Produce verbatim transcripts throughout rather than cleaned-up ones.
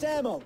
this ammo.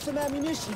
Some ammunition.